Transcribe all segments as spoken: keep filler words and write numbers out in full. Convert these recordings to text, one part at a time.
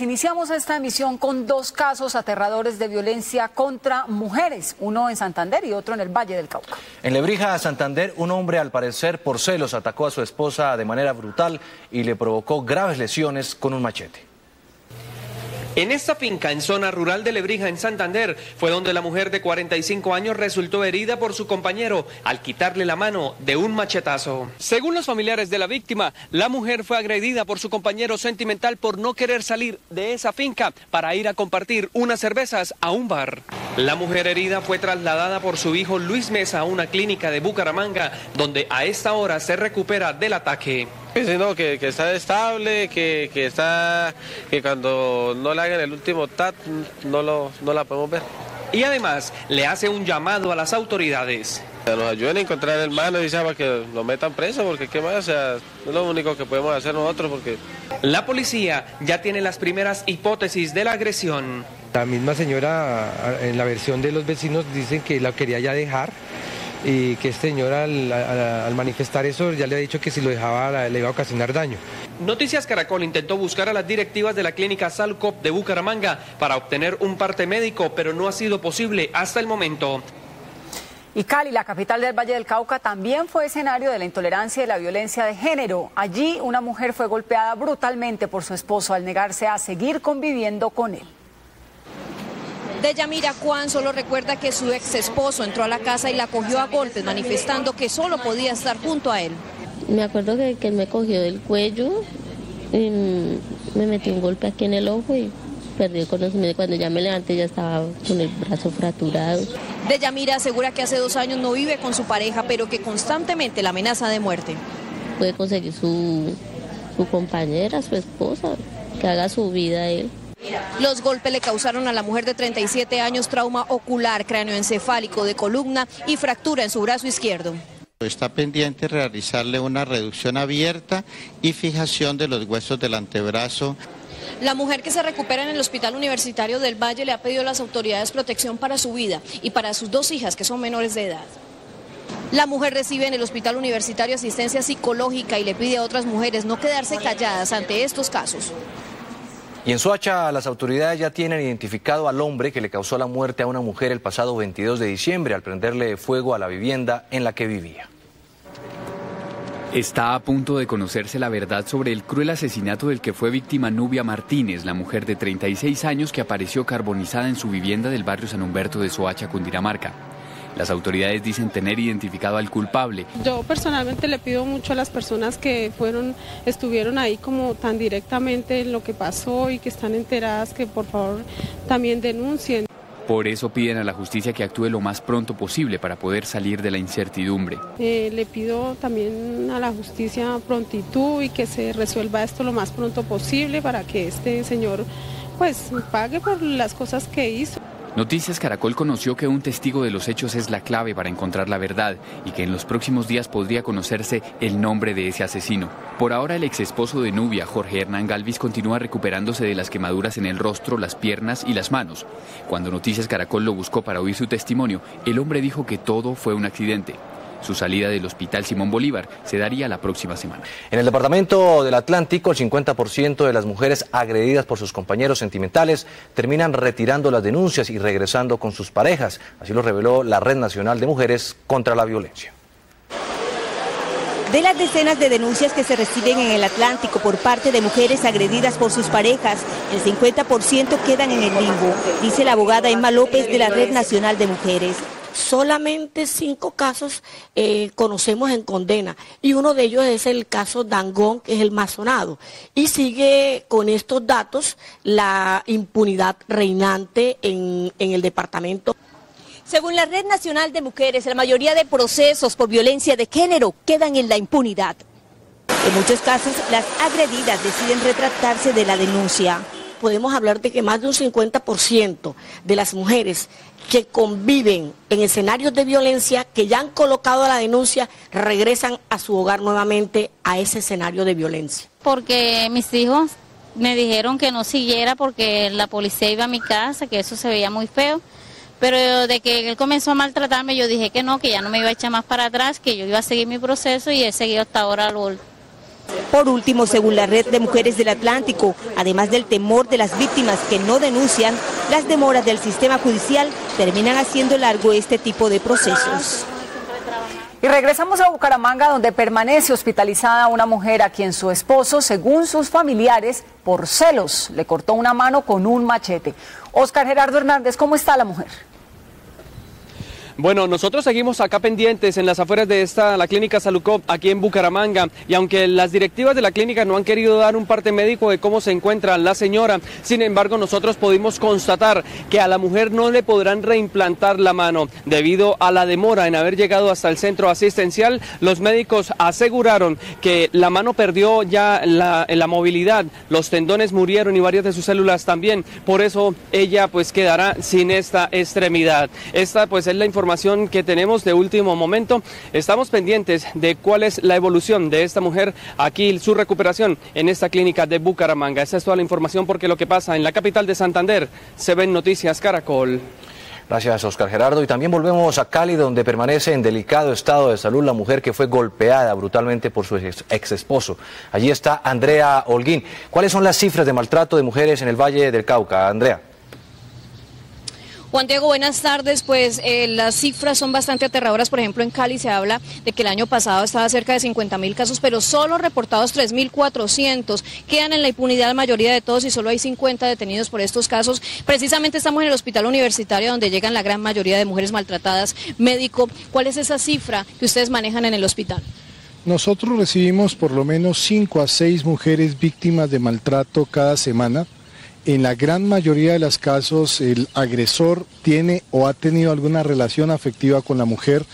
Iniciamos esta emisión con dos casos aterradores de violencia contra mujeres, uno en Santander y otro en el Valle del Cauca. En Lebrija, Santander, un hombre al parecer por celos atacó a su esposa de manera brutal y le provocó graves lesiones con un machete. En esta finca, en zona rural de Lebrija, en Santander, fue donde la mujer de cuarenta y cinco años resultó herida por su compañero al quitarle la mano de un machetazo. Según los familiares de la víctima, la mujer fue agredida por su compañero sentimental por no querer salir de esa finca para ir a compartir unas cervezas a un bar. La mujer herida fue trasladada por su hijo Luis Mesa a una clínica de Bucaramanga, donde a esta hora se recupera del ataque. Sino que, que está estable, que, que está que cuando no le hagan el último T A T no, lo, no la podemos ver. Y además le hace un llamado a las autoridades. Nos ayuden a encontrar el malo y para que lo metan preso, porque qué más, o sea, es lo único que podemos hacer nosotros. Porque la policía ya tiene las primeras hipótesis de la agresión. La misma señora, en la versión de los vecinos, dicen que la quería ya dejar. Y que este señor al, al, al manifestar eso ya le ha dicho que si lo dejaba le iba a ocasionar daño. Noticias Caracol intentó buscar a las directivas de la clínica Salcop de Bucaramanga para obtener un parte médico, pero no ha sido posible hasta el momento. Y Cali, la capital del Valle del Cauca, también fue escenario de la intolerancia y la violencia de género. Allí una mujer fue golpeada brutalmente por su esposo al negarse a seguir conviviendo con él. De Yamira Juan solo recuerda que su ex esposo entró a la casa y la cogió a golpes, manifestando que solo podía estar junto a él. Me acuerdo que, que me cogió del cuello y me metió un golpe aquí en el ojo y perdí el conocimiento. Cuando ya me levanté ya estaba con el brazo fracturado. De Yamira asegura que hace dos años no vive con su pareja, pero que constantemente la amenaza de muerte. Puede conseguir su, su compañera, su esposa, que haga su vida él. Los golpes le causaron a la mujer de treinta y siete años trauma ocular, cráneoencefálico de columna y fractura en su brazo izquierdo. Está pendiente realizarle una reducción abierta y fijación de los huesos del antebrazo. La mujer, que se recupera en el Hospital Universitario del Valle, le ha pedido a las autoridades protección para su vida y para sus dos hijas, que son menores de edad. La mujer recibe en el Hospital Universitario asistencia psicológica y le pide a otras mujeres no quedarse calladas ante estos casos. Y en Soacha, las autoridades ya tienen identificado al hombre que le causó la muerte a una mujer el pasado veintidós de diciembre al prenderle fuego a la vivienda en la que vivía. Está a punto de conocerse la verdad sobre el cruel asesinato del que fue víctima Nubia Martínez, la mujer de treinta y seis años que apareció carbonizada en su vivienda del barrio San Humberto de Soacha, Cundinamarca. Las autoridades dicen tener identificado al culpable. Yo personalmente le pido mucho a las personas que fueron, estuvieron ahí como tan directamente en lo que pasó y que están enteradas, que por favor también denuncien. Por eso piden a la justicia que actúe lo más pronto posible para poder salir de la incertidumbre. Eh, le pido también a la justicia prontitud y que se resuelva esto lo más pronto posible para que este señor pues pague por las cosas que hizo. Noticias Caracol conoció que un testigo de los hechos es la clave para encontrar la verdad y que en los próximos días podría conocerse el nombre de ese asesino. Por ahora, el exesposo de Nubia, Jorge Hernán Galvis, continúa recuperándose de las quemaduras en el rostro, las piernas y las manos. Cuando Noticias Caracol lo buscó para oír su testimonio, el hombre dijo que todo fue un accidente. Su salida del hospital Simón Bolívar se daría la próxima semana. En el departamento del Atlántico, el cincuenta por ciento de las mujeres agredidas por sus compañeros sentimentales terminan retirando las denuncias y regresando con sus parejas. Así lo reveló la Red Nacional de Mujeres contra la Violencia. De las decenas de denuncias que se reciben en el Atlántico por parte de mujeres agredidas por sus parejas, el cincuenta por ciento quedan en el limbo, dice la abogada Emma López de la Red Nacional de Mujeres. Solamente cinco casos eh, conocemos en condena, y uno de ellos es el caso Dangón, que es el más sonado. Y sigue con estos datos la impunidad reinante en, en el departamento. Según la Red Nacional de Mujeres, la mayoría de procesos por violencia de género quedan en la impunidad. En muchos casos, las agredidas deciden retractarse de la denuncia. Podemos hablar de que más de un cincuenta por ciento de las mujeres que conviven en escenarios de violencia, que ya han colocado la denuncia, regresan a su hogar nuevamente a ese escenario de violencia. Porque mis hijos me dijeron que no siguiera porque la policía iba a mi casa, que eso se veía muy feo, pero de que él comenzó a maltratarme yo dije que no, que ya no me iba a echar más para atrás, que yo iba a seguir mi proceso, y he seguido hasta ahora lo Por último, según la Red de Mujeres del Atlántico, además del temor de las víctimas que no denuncian, las demoras del sistema judicial terminan haciendo largo este tipo de procesos. Y regresamos a Bucaramanga, donde permanece hospitalizada una mujer a quien su esposo, según sus familiares, por celos, le cortó una mano con un machete. Óscar Gerardo Hernández, ¿cómo está la mujer? Bueno, nosotros seguimos acá pendientes en las afueras de esta la clínica Salucop aquí en Bucaramanga, y aunque las directivas de la clínica no han querido dar un parte médico de cómo se encuentra la señora, sin embargo nosotros pudimos constatar que a la mujer no le podrán reimplantar la mano. Debido a la demora en haber llegado hasta el centro asistencial, los médicos aseguraron que la mano perdió ya la, la movilidad, los tendones murieron y varias de sus células también, por eso ella pues quedará sin esta extremidad. Esta pues es la información que tenemos de último momento. Estamos pendientes de cuál es la evolución de esta mujer, aquí su recuperación en esta clínica de Bucaramanga. Esa es toda la información, porque lo que pasa en la capital de Santander se ve en Noticias Caracol. Gracias, Óscar Gerardo. Y también volvemos a Cali, donde permanece en delicado estado de salud la mujer que fue golpeada brutalmente por su ex esposo. Allí está Andrea Holguín. ¿Cuáles son las cifras de maltrato de mujeres en el Valle del Cauca, Andrea? Juan Diego, buenas tardes. Pues eh, las cifras son bastante aterradoras. Por ejemplo, en Cali se habla de que el año pasado estaba cerca de cincuenta mil casos, pero solo reportados tres mil cuatrocientos. Quedan en la impunidad la mayoría de todos y solo hay cincuenta detenidos por estos casos. Precisamente estamos en el hospital universitario, donde llegan la gran mayoría de mujeres maltratadas. Médico, ¿cuál es esa cifra que ustedes manejan en el hospital? Nosotros recibimos por lo menos cinco a seis mujeres víctimas de maltrato cada semana. En la gran mayoría de los casos el agresor tiene o ha tenido alguna relación afectiva con la mujer,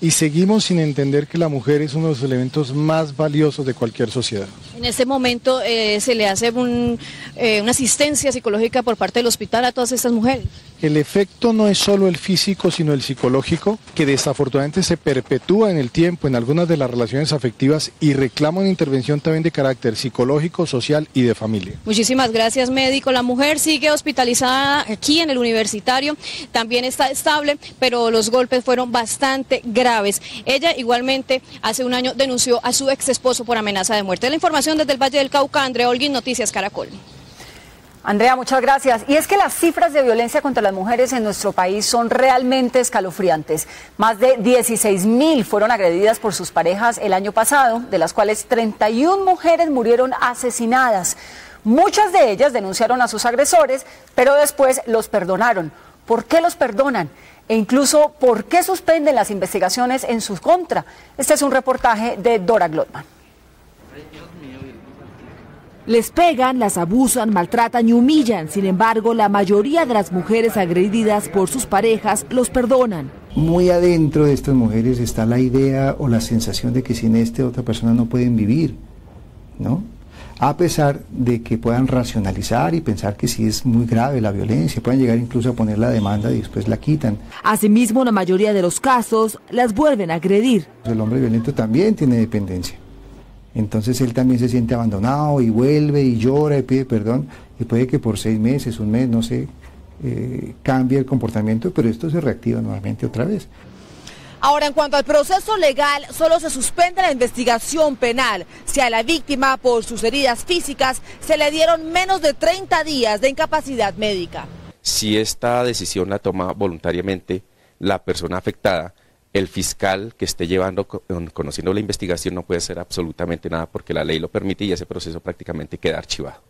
y seguimos sin entender que la mujer es uno de los elementos más valiosos de cualquier sociedad. En este momento eh, se le hace un, eh, una asistencia psicológica por parte del hospital a todas estas mujeres. El efecto no es solo el físico, sino el psicológico, que desafortunadamente se perpetúa en el tiempo en algunas de las relaciones afectivas y reclama una intervención también de carácter psicológico, social y de familia. Muchísimas gracias, médico. La mujer sigue hospitalizada aquí en el universitario, también está estable, pero los golpes fueron bastante graves. Ella igualmente hace un año denunció a su ex esposo por amenaza de muerte. La información desde el Valle del Cauca, Andrea Holguín, Noticias Caracol. Andrea, muchas gracias. Y es que las cifras de violencia contra las mujeres en nuestro país son realmente escalofriantes. Más de dieciséis mil fueron agredidas por sus parejas el año pasado, de las cuales treinta y una mujeres murieron asesinadas. Muchas de ellas denunciaron a sus agresores, pero después los perdonaron. ¿Por qué los perdonan? E incluso, ¿por qué suspenden las investigaciones en su contra? Este es un reportaje de Dora Glotman. Les pegan, las abusan, maltratan y humillan. Sin embargo, la mayoría de las mujeres agredidas por sus parejas los perdonan. Muy adentro de estas mujeres está la idea o la sensación de que sin este otra persona no pueden vivir, ¿no? A pesar de que puedan racionalizar y pensar que sí es muy grave la violencia, pueden llegar incluso a poner la demanda y después la quitan. Asimismo, la mayoría de los casos las vuelven a agredir. El hombre violento también tiene dependencia. Entonces él también se siente abandonado y vuelve y llora y pide perdón, y puede que por seis meses, un mes, no sé, eh, cambie el comportamiento, pero esto se reactiva nuevamente otra vez. Ahora, en cuanto al proceso legal, solo se suspende la investigación penal. Si a la víctima por sus heridas físicas se le dieron menos de treinta días de incapacidad médica. Si esta decisión la toma voluntariamente la persona afectada, el fiscal que esté llevando, conociendo la investigación, no puede hacer absolutamente nada porque la ley lo permite y ese proceso prácticamente queda archivado.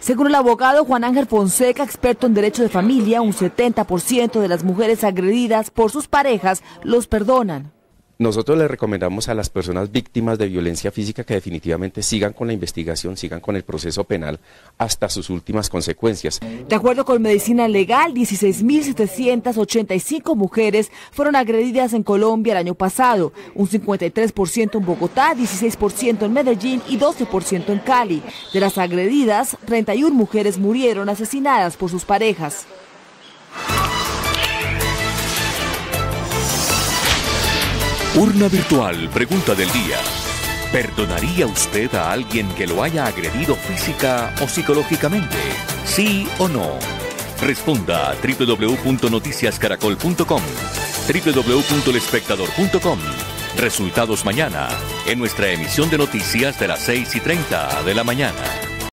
Según el abogado Juan Ángel Fonseca, experto en derecho de familia, un setenta por ciento de las mujeres agredidas por sus parejas los perdonan. Nosotros le recomendamos a las personas víctimas de violencia física que definitivamente sigan con la investigación, sigan con el proceso penal hasta sus últimas consecuencias. De acuerdo con Medicina Legal, dieciséis mil setecientas ochenta y cinco mujeres fueron agredidas en Colombia el año pasado, un cincuenta y tres por ciento en Bogotá, dieciséis por ciento en Medellín y doce por ciento en Cali. De las agredidas, treinta y una mujeres murieron asesinadas por sus parejas. Urna virtual, pregunta del día. ¿Perdonaría usted a alguien que lo haya agredido física o psicológicamente? ¿Sí o no? Responda a doble u doble u doble u punto noticias caracol punto com, doble u doble u doble u punto el espectador punto com Resultados mañana en nuestra emisión de noticias de las seis y treinta de la mañana.